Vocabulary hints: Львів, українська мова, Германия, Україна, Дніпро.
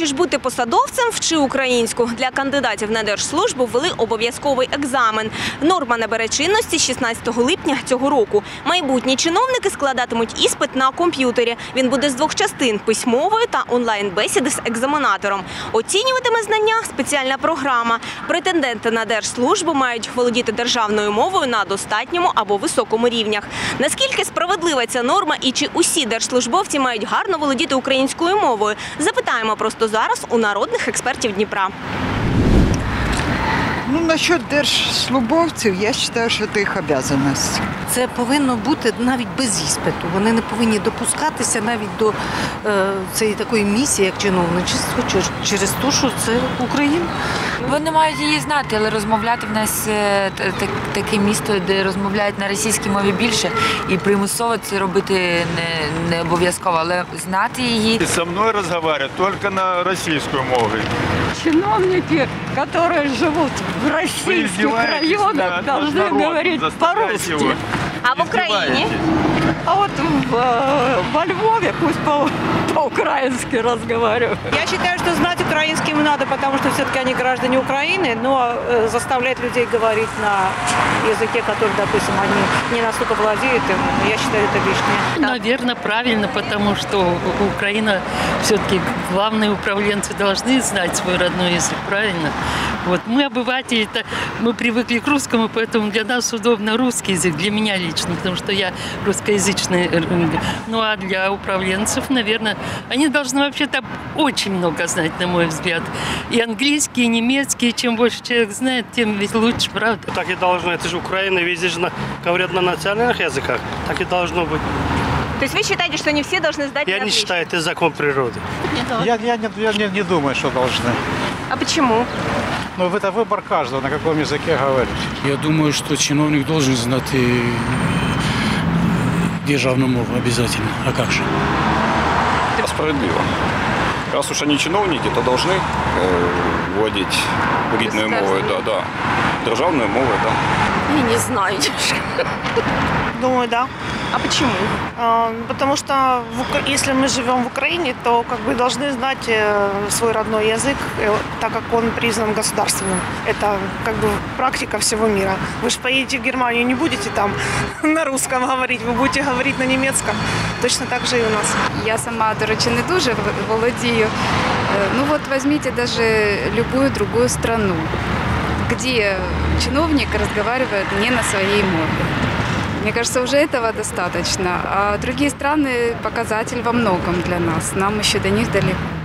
Хочеш бути посадовцем – вчи українську. Для кандидатів на держслужбу ввели обов'язковий екзамен. Норма набере чинності 16 липня цього року. Майбутні чиновники складатимуть іспит на комп'ютері. Він буде з двох частин – письмової та онлайн-бесіди з екзаменатором. Оцінюватиме знання спеціальна програма. Претенденти на держслужбу мають володіти державною мовою на достатньому або високому рівнях. Наскільки справедлива ця норма і чи усі держслужбовці мають гарно володіти українською мовою? Запитаємо просто зараз у народних експертів Дніпра. Ну, насчет держслужбовців, я вважаю, що це їх обов'язаність. Це повинно бути навіть без іспиту. Вони не повинні допускатися навіть до цієї такої місії, як чиновничество, через те, що це Україна. Вони мають її знати, але розмовляти в нас таке місто, де розмовляють на російській мові більше, і примусово це робити не обов'язково, але знати її. Зі мною розмовляють тільки на російській мові. Чиновники, які живуть в російських районах, повинні говорити по-русски. А в Україні? А от во Львові пусть по-українськи розмовляють. Я вважаю, що знати українським треба, тому що все-таки вони громадяни України, але заставляти людей говорити на язикі, який, допустим, вони не настільки владіють, я вважаю, це лишнє. Наверное, правильно, тому що Україна все-таки головні управлінці повинні знати свій родний язик, правильно? Вот. Мы обыватели, мы привыкли к русскому, поэтому для нас удобно русский язык, для меня лично, потому что я русскоязычный. Ну а для управленцев, наверное, они должны вообще-то очень много знать, на мой взгляд. И английский, и немецкий, чем больше человек знает, тем ведь лучше, правда? Так и должно, это же Украина, везде же говорят на национальных языках, так и должно быть. То есть вы считаете, что не все должны сдать на отлично? Я не считаю, это закон природы. Я не думаю, что должны. А почему? Ну, это выбор каждого, на каком языке говорить. Я думаю, что чиновник должен знать и державную мову обязательно. А как же? Это справедливо. Раз уж они чиновники, то должны владеть рідною мовою. Да. Державную мову, да. Я не знаю. Думаю, да. А почему? Потому что если мы живем в Украине, то как бы должны знать свой родной язык, так как он признан государственным. Это как бы практика всего мира. Вы же поедете в Германию, не будете там на русском говорить, вы будете говорить на немецком. Точно так же и у нас. Я сама, до речи, не дуже володію. Ну вот возьмите даже любую другую страну, где чиновник разговаривает не на своей мове. Мне кажется, уже этого достаточно. А другие страны – показатель во многом для нас. Нам еще до них далеко.